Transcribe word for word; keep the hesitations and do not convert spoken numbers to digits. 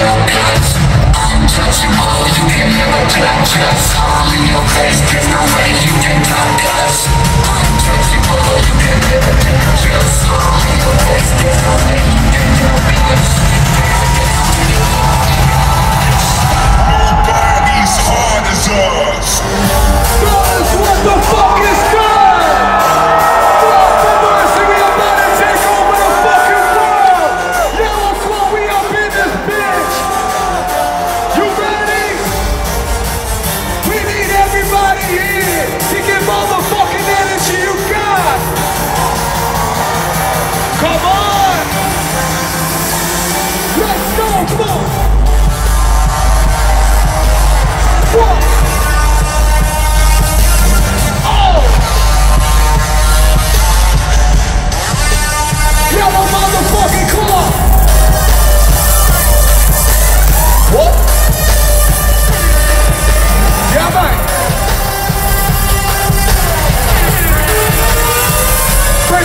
your guts. I'm touching all you can never touch us. All in your face, there's no way you can touch us. I'm touching all you can never touch us. All in your face, there's no way you can touch us. Nobody's hard as us. Guys, what the fuck is going on? Whoa!